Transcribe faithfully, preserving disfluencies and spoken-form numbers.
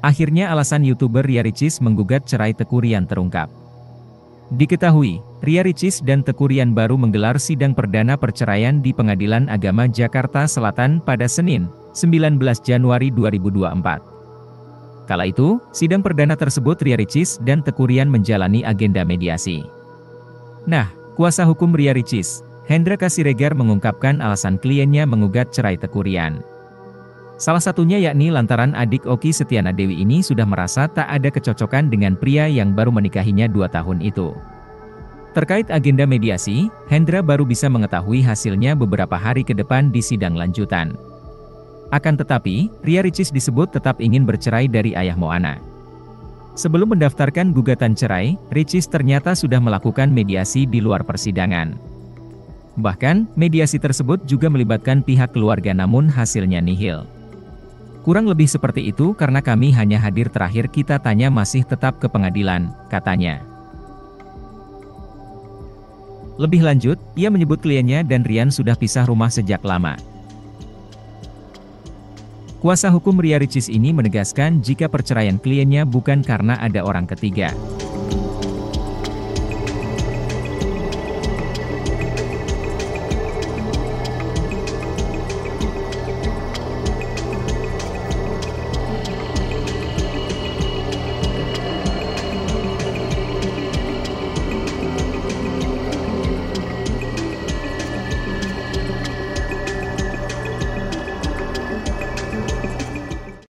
Akhirnya alasan YouTuber Ria Ricis menggugat cerai Teuku Ryan terungkap. Diketahui, Ria Ricis dan Teuku Ryan baru menggelar sidang perdana perceraian di Pengadilan Agama Jakarta Selatan pada Senin, sembilan belas Januari dua ribu dua puluh empat. Kala itu, sidang perdana tersebut Ria Ricis dan Teuku Ryan menjalani agenda mediasi. Nah, kuasa hukum Ria Ricis, Hendra Kasiregar mengungkapkan alasan kliennya menggugat cerai Teuku Ryan. Salah satunya yakni lantaran adik Oki Setiana Dewi ini sudah merasa tak ada kecocokan dengan pria yang baru menikahinya dua tahun itu. Terkait agenda mediasi, Hendra baru bisa mengetahui hasilnya beberapa hari ke depan di sidang lanjutan. Akan tetapi, Ria Ricis disebut tetap ingin bercerai dari ayah Moana. Sebelum mendaftarkan gugatan cerai, Ricis ternyata sudah melakukan mediasi di luar persidangan. Bahkan, mediasi tersebut juga melibatkan pihak keluarga namun hasilnya nihil. Kurang lebih seperti itu karena kami hanya hadir terakhir kita tanya masih tetap ke pengadilan, katanya. Lebih lanjut, ia menyebut kliennya dan Ryan sudah pisah rumah sejak lama. Kuasa hukum Ria Ricis ini menegaskan jika perceraian kliennya bukan karena ada orang ketiga.